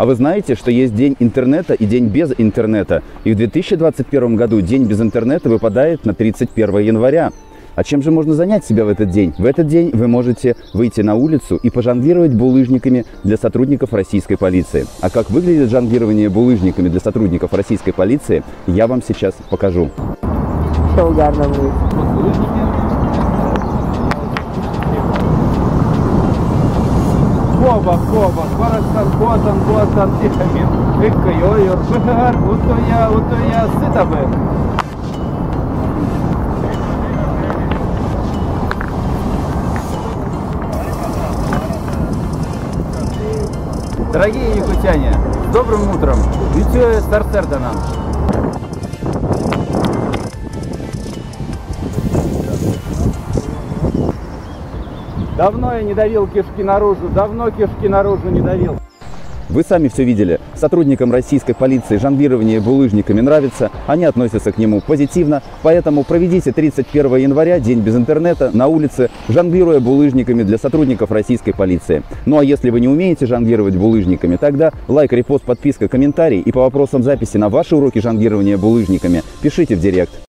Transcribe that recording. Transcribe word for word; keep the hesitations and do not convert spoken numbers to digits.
А вы знаете, что есть день интернета и день без интернета? И в две тысячи двадцать первом году день без интернета выпадает на тридцать первое января. А чем же можно занять себя в этот день? В этот день вы можете выйти на улицу и пожонглировать булыжниками для сотрудников российской полиции. А как выглядит жонглирование булыжниками для сотрудников российской полиции, я вам сейчас покажу. Что угарно будет? Хоба, хоба, парастан, ботан, ботан, тихамин, икайойор, бхар, утуя, утуя, сытабы. Дорогие якутяне, добрым утром! Витюэ Старсердана! Давно я не давил кишки наружу, давно кишки наружу не давил. Вы сами все видели. Сотрудникам российской полиции жонглирование булыжниками нравится, они относятся к нему позитивно, поэтому проведите тридцать первое января, день без интернета, на улице, жонглируя булыжниками для сотрудников российской полиции. Ну а если вы не умеете жонглировать булыжниками, тогда лайк, репост, подписка, комментарий, и по вопросам записи на ваши уроки жонглирования булыжниками пишите в директ.